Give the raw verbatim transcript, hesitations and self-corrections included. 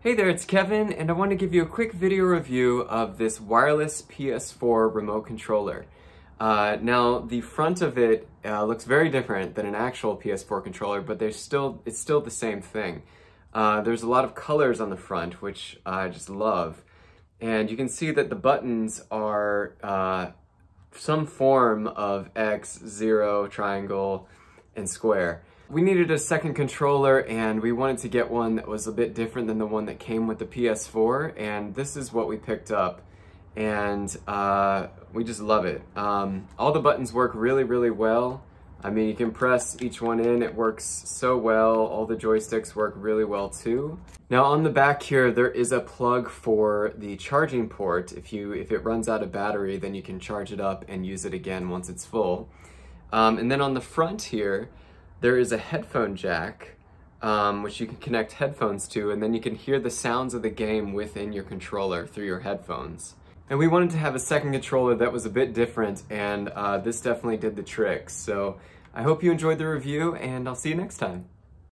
Hey there, it's Kevin, and I want to give you a quick video review of this wireless P S four remote controller. Uh, now, the front of it uh, looks very different than an actual P S four controller, but there's still it's still the same thing. Uh, there's a lot of colors on the front, which I just love, and you can see that the buttons are uh, some form of X, zero, triangle, and square. We needed a second controller and we wanted to get one that was a bit different than the one that came with the P S four, and this is what we picked up, and uh, we just love it. Um, all the buttons work really, really well. I mean, you can press each one in, it works so well. All the joysticks work really well too. Now on the back here, there is a plug for the charging port. If, you, if it runs out of battery, then you can charge it up and use it again once it's full. Um, and then on the front here, there is a headphone jack, um, which you can connect headphones to, and then you can hear the sounds of the game within your controller through your headphones. And we wanted to have a second controller that was a bit different, and uh, this definitely did the trick. So I hope you enjoyed the review, and I'll see you next time.